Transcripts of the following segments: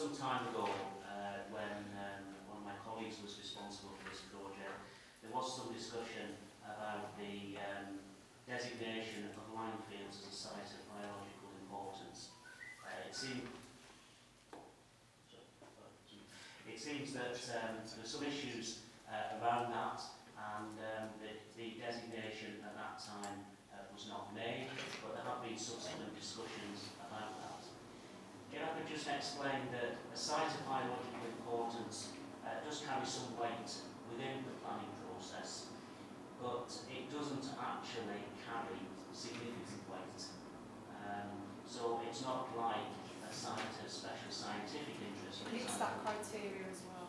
some time ago, when one of my colleagues was responsible for this project, there was some discussion about the designation of Linefields as a site of biological importance. It seems that there were some issues around that, and the designation at that time was not made, but there have been subsequent discussions about that. Can I just explain that a site of biological importance does carry some weight within the planning process, but it doesn't actually carry significant weight. So it's not like a site of special scientific interest. It meets that criteria as well.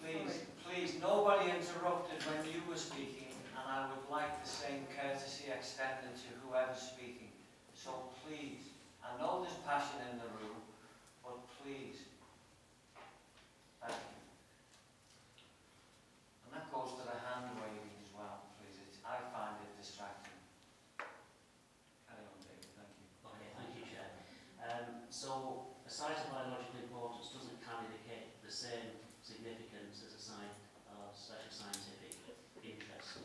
Please, nobody interrupted when you were speaking, and I would like the same courtesy extended to whoever's speaking. So please, I know there's passion in the room, but please. Thank you. And that goes to the hand waving as well, please. I find it distracting. Carry on, David, thank you. Okay, thank you, Chair. So, a site of biological importance doesn't carry the same significance as a site of special scientific interest.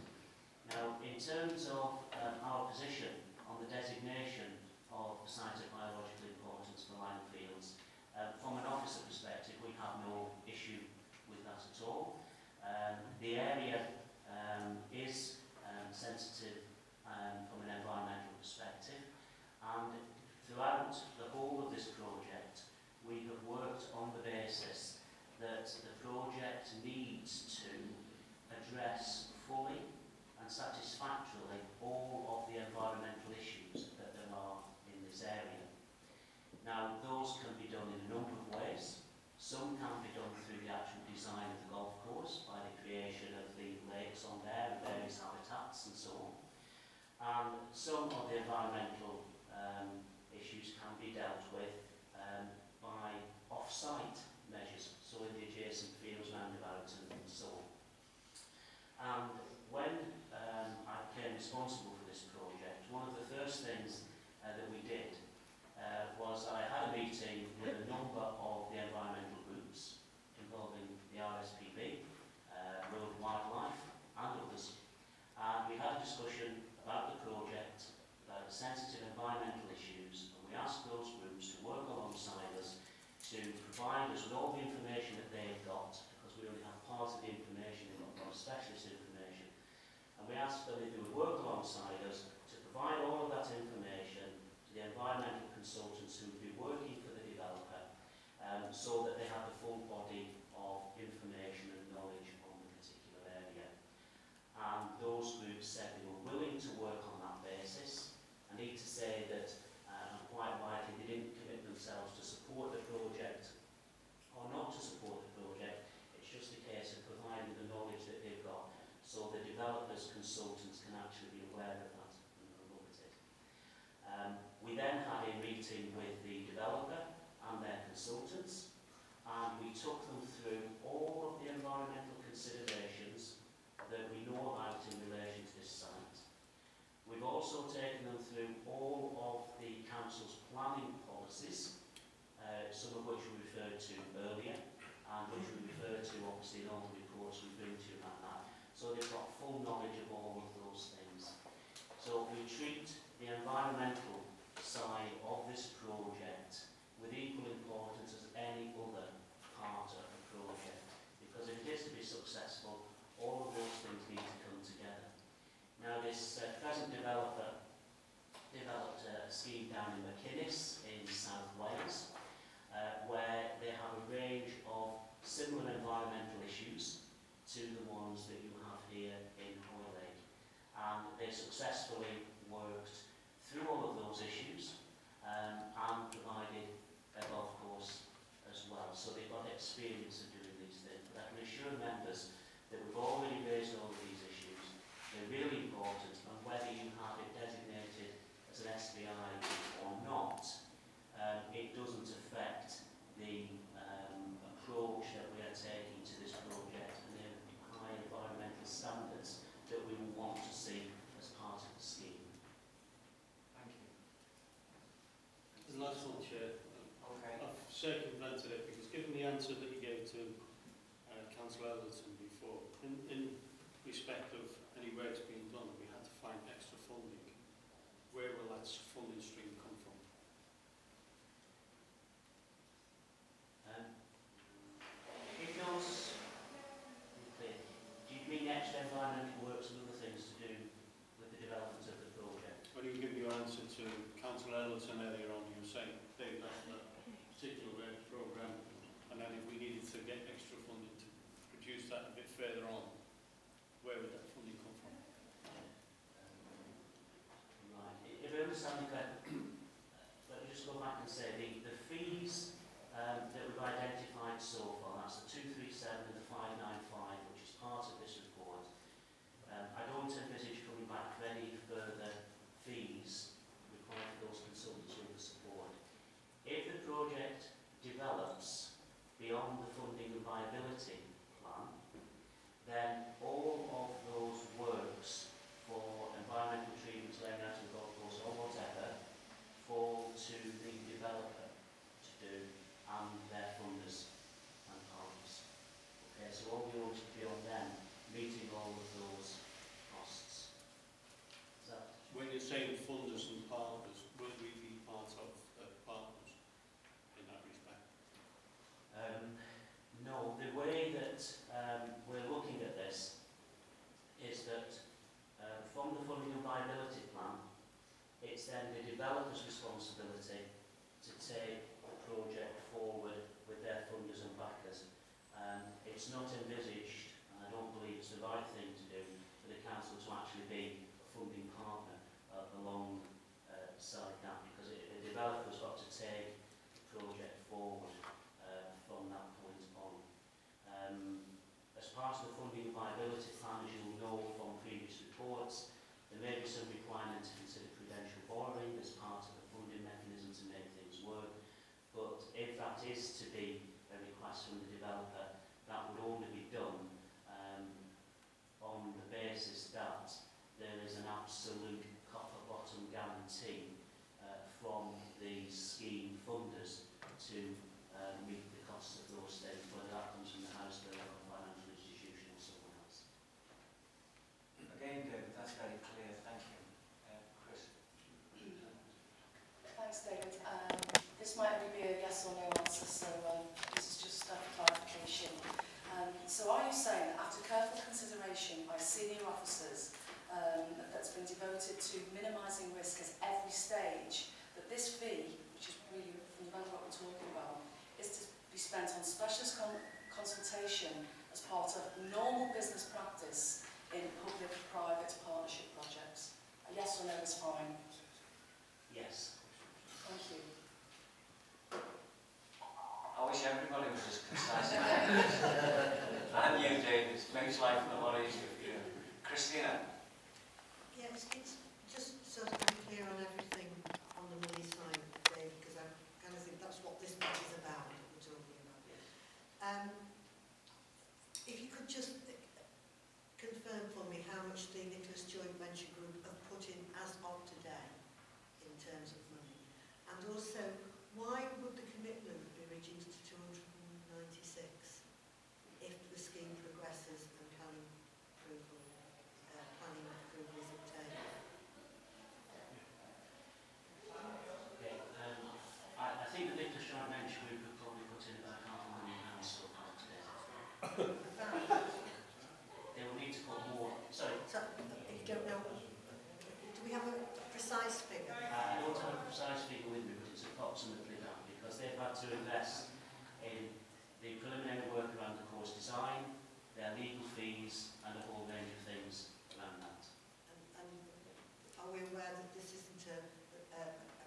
Now, in terms of our position on the designation of the site of biological importance for Linefields, from an officer perspective, we have no issue with that at all. The area is sensitive from an environmental perspective, and throughout the whole of this project, we have worked on the basis that the project needs to address fully and satisfactorily all of the environmental issues that there are in this area. Now, those can be done in a number of ways. Some can be done through the actual design of the golf course, by the creation of the lakes on there and various habitats and so on. And some of the environmental issues can be dealt with by off-site measures, so in the adjacent fields, roundabouts and so on. And when I became responsible for this project, one of the first things that we did was I had a meeting with a number of the environmental groups involving the RSPB, Road Wildlife and others. And we had a discussion about the project, about the sensitive environmental issues, and we asked those groups to work alongside us to provide us with all the information that they've got, because we only have part of the information, we've got a lot of specialist information. And we asked them if they would work alongside us to provide all of that information to the environmental consultants who would be working for the developer, so that they have the full body of information and knowledge on the particular area. And those groups said they were willing to work on that basis. I need to say that quite likely they didn't commit themselves to support the project or not to support the project. It's just a case of providing the knowledge that they've got so the developers, consultants can actually be aware of that and look at it. We then had a meeting with the developer and their consultants, and we took them through all of the environmental considerations that we know about in relation to this site. We've also taken them through all of the council's planning policies, some of which we referred to earlier, and which we referred to obviously in all the reports we bring to you about that. So they've got full knowledge of all of those things. So we treat the environmental side of this project with equal importance as any other part of the project, because if it is to be successful, all of those things need to come together. Now, this present developer developed a scheme down in McInnes in South Wales, where they have a range of similar environmental issues to the ones that you have here in Hoylake. And they successfully worked through all of those issues and provided a golf course as well. So they've got experience of doing these things. But I can assure members that we've already raised all of these issues. They're really important, and whether you have it designated as an SBI or not, it doesn't affect the approach that we are taking to this project and the high environmental standards that we want to see as part of the scheme. Thank you. The last one, Chair. Okay. I've circumvented it because answer that you gave to Councillor Ellison before, in respect of any works being done, we had to find extra funding. Where will that funding stream come from? Ignorance. Do you mean extra environmental works and other things to do with the development of the project? Well, you give your answer to Councillor Ellison earlier on. You were saying they've done that particular work programme, and then if we needed to get extra funding to produce that a bit further on, where would that funding come from? Right. If I understand you correctly, let me just go back and say the fees that we've identified so far, that's the 237 and the 595, which is part of this report. I don't envisage coming back with any further fees required for those consultants with the support. If the project develops beyond the funding and viability plan, then all of those works for environmental treatments, laying out of golf course or whatever, fall to the developer to do and their funders and partners. Okay, so all we want to be on them meeting all of those costs. Is that when you're saying funders and partners, will we be part of partners in that respect? No, the way that we're looking at this is that from the funding and viability plan, it's then the developer's responsibility to take the project forward with their funders and backers. It's not envisaged, and I don't believe it's the right thing to do, for the council to actually be a funding partner along side that, because the developer's got to take the project forward from that point on. As part of the funding and viability plan, as you'll know from previous reports, there may be some requirement to consider prudential borrowing as part of the funding mechanism to make things work, but if that is to be a request from the developer, that would only be done on the basis that there is an absolute copper bottom guarantee from the scheme funders to meet the costs of those things, whether that comes from the house builder or financial institution or someone else. Again, David, that's very clear. Thank you. Chris. Thanks, David. This might only be a yes or no answer, so this is just a clarification. So are you saying that after careful consideration by senior officers that's been devoted to minimising risk at every stage, that this fee, which is really fundamental what we're talking about, is to be spent on specialist consultation as part of normal business practice in public-private partnership projects? A yes or no is fine. Yes. Thank you. I wish everybody was as concise as and you, David. It makes life a lot easier for you. Christina? Yes, it's just sort of unclear on everything on the money side, David, because I kind of think that's what this bit is about, that we're talking about. Yes. If you could just confirm for me how much the Nicholas Joint Venture Group have put in as of today in terms of money, and also why would the commitment be reduced to 296 if the scheme progresses and planning approval, is obtained? Okay, I think the Nicholas Joint Venture Group could probably put in about £500,000 so far today. They will need to put more. Sorry. So, you don't know. Do we have a precise figure? I don't have a precise figure with me, but it's approximately that, because they've had to invest in the preliminary work around the course design, their legal fees, and a whole range of things around that. And are we aware that this isn't a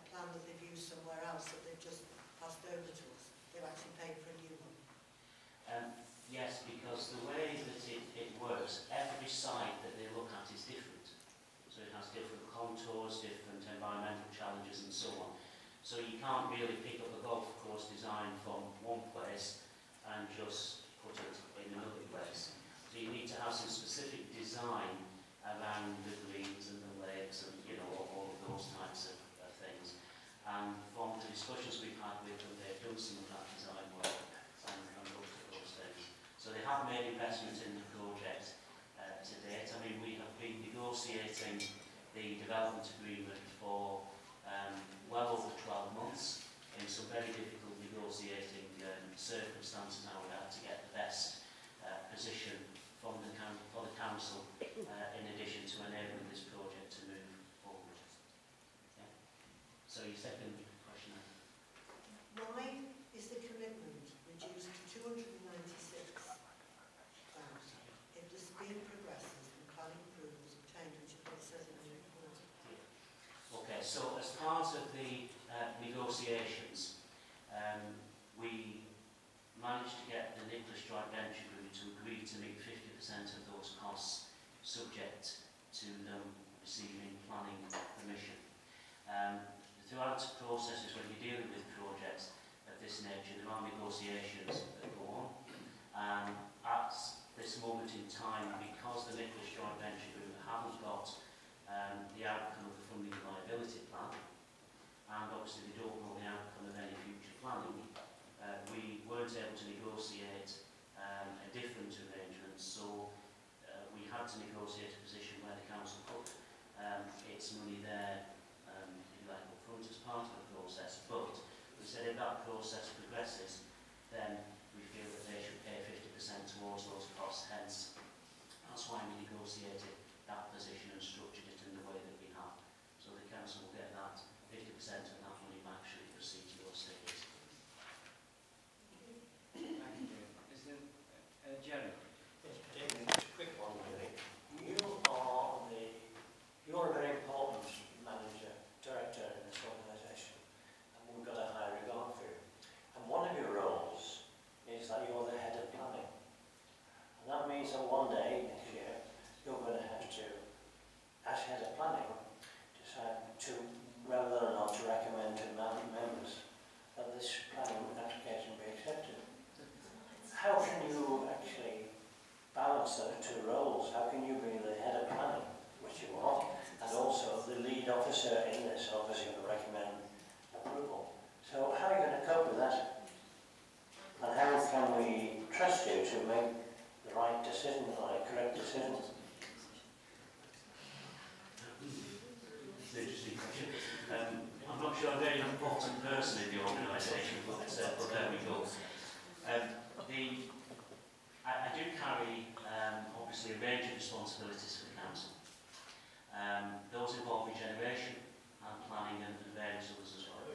plan that they've used somewhere else, that they've just passed over to us? They've actually paid for a new one? Yes, because the way that it works, every site that they look at is different. So it has different contours, different environmental challenges and so on. So you can't really pick up a golf course design from one place and just put it in another place. So you need to have some specific design around the greens and the lakes and, you know, all of those types of things. And from the discussions we've had with them, they've done some of that design work and have made investments in the project to date. I mean, we have been negotiating the development agreement for well over 12 months in some very difficult negotiating circumstances. Now we had to get the best position from the council, for the council, in addition to enabling this project to move forward. Yeah. So your second question. Why is the commitment reduced to 296,000 if the scheme progresses and planning approvals obtained, which it says in the report? Yeah. Okay, so as part of the negotiations, we managed to get the Nicholas Joint Venture Group to agree to meet 50% of those costs, subject to them receiving planning permission. Throughout processes, when you're dealing with projects of this nature, there are negotiations that go on. At this moment in time, because the Nicholas Joint Venture Group haven't got the outcome of the funding and liability plan, and obviously they don't know the outcome of any future planning, we weren't able to negotiate a different arrangement, so we had to negotiate a position where the council put its money there, if you like, up front as part of the process. But we said if that process progresses, then we feel that they should pay 50% towards those costs. Hence, that's why we negotiated that position and structured it in the way that we have. So the council will get that 50% of that money will actually proceed to your savings. Thank you. Is there, Jerry? Yes, David, just a quick one really. You're a very important manager, director in this organisation, and we've got a high regard for you. And one of your roles is that you're the head of planning. And that means that one day next year, you're going to have to, as head of planning, decide to, whether or not to recommend to members that this planning application be accepted. How can you actually balance those two roles? How can you be the head of planning, which you are, and also the lead officer in this, obviously to recommend approval? So how are you going to cope with that? And how can we trust you to make the right decision, the right correct decision? Interesting question. I'm not sure I'm a very important person in the organisation, but there we go. I do carry, obviously, a range of responsibilities for the council. Those involve regeneration and planning and various others as well.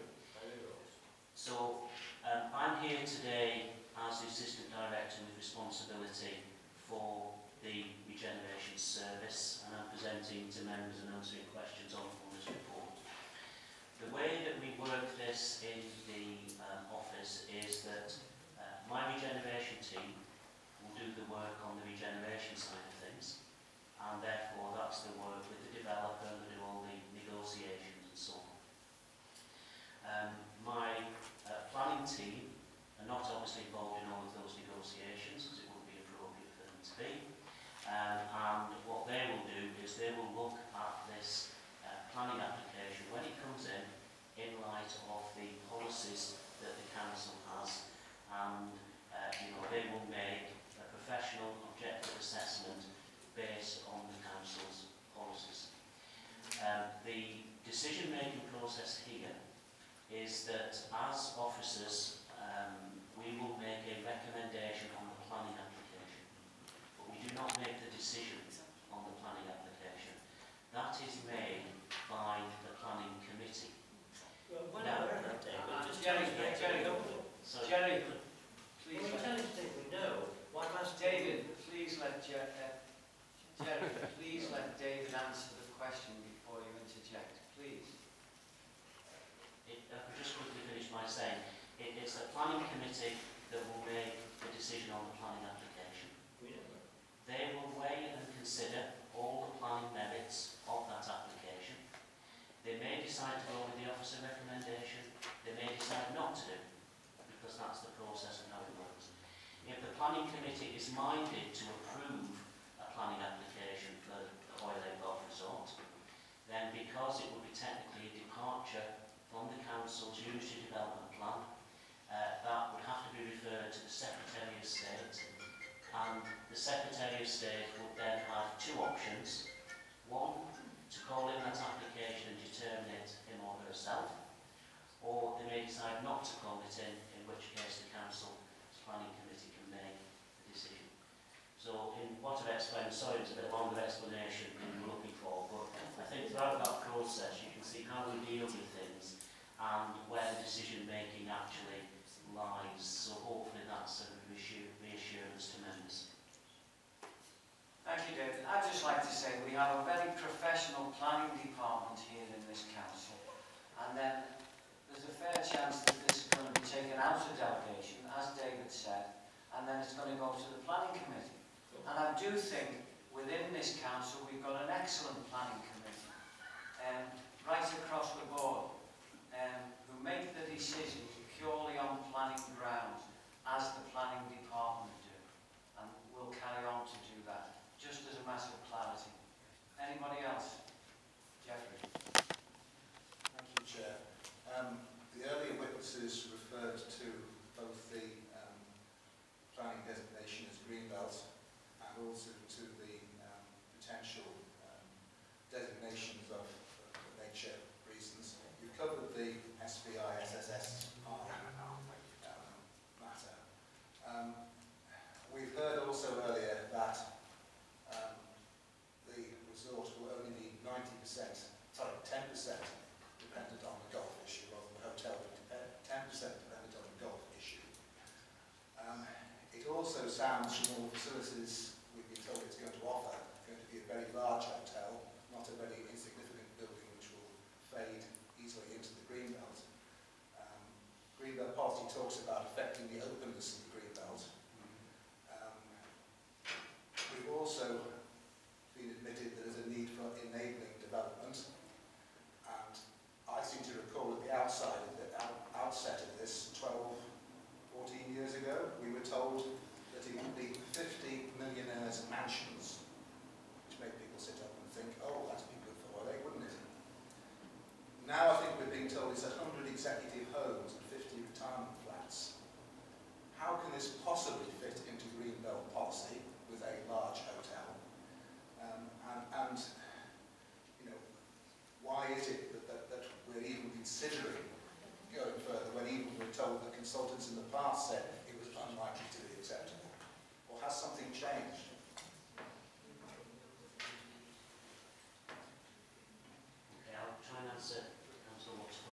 So I'm here today as the Assistant Director with responsibility for the regeneration service, and I'm presenting to members and answering questions on this report. The way that we work this in the office is that my regeneration team will do the work on the regeneration side of things, and therefore that's the work with the developer and do all the negotiations and so on. My planning team are not obviously involved in all of those negotiations because it wouldn't be appropriate for them to be. And what they will do is they will look at this planning application when it comes in light of the policies that the council has, and they will make a professional, objective assessment based on the council's policies. The decision-making process here is that as officers, we will make a recommendation on the planning application. We do not make the decision on the planning application. That is made by the planning committee. Well, now, Jerry, please let David answer the question before you interject, please. I could just quickly finish by saying it's the planning committee that will make the decision on the planning application. They will weigh and consider all the planning merits of that application. They may decide to go with the officer recommendation, they may decide not to, because that's the process of how it works. If the planning committee is minded to approve a planning application for the Hoylake Golf Resort, then because it would be technically a departure from the council's unitary development plan, that would have to be referred to the Secretary of State, and the Secretary of State would then have two options. One, to call in that application and determine it him or herself, or they may decide not to call it in which case the Council's Planning Committee can make the decision. So in what I've explained, sorry it's a bit longer explanation than we're looking for, but I think throughout that process you can see how we deal with things and where the decision making actually lies. So hopefully that's a reassurance to members. Thank you, David. I'd just like to say we have a very professional planning department here in this council, and then there's a fair chance that this is going to be taken out of delegation, as David said, and then it's going to go to the planning committee. And I do think within this council we've got an excellent planning committee, right across the board, who make the decisions purely on planning grounds, as the planning department do, and we'll carry on to do that, just as a matter of clarity. Anybody else? Geoffrey. Thank you, Chair. The earlier witnesses referred to both the planning designation as Greenbelt and also to the potential designations of nature reasons. You've covered the SBI, SSSI matter. We've heard also earlier that the resort will only be 10% dependent on the golf issue, rather than the hotel, 10% dependent on the golf issue. It also sounds from all facilities we've been told it's going to offer, going to be a very large hotel, not a very insignificant building which will fade easily into the Greenbelt. Greenbelt Party talks about affecting the openness of the Greenbelt. We've also been admitted there is a need for enabling development, and I seem to recall at the outset of this 12, 14 years ago we were told that it would be 50 millionaires' mansions, which made people sit up and think, oh, that'd be good for Hoylake, wouldn't it? Now I think we're being told it's 100 executive homes and 50 retirement flats. How can this possibly fit into Greenbelt policy with a large hotel? And you know, why is it that we're even considering going further when even we're told that consultants in the past said it was unlikely to be acceptable? Or has something changed?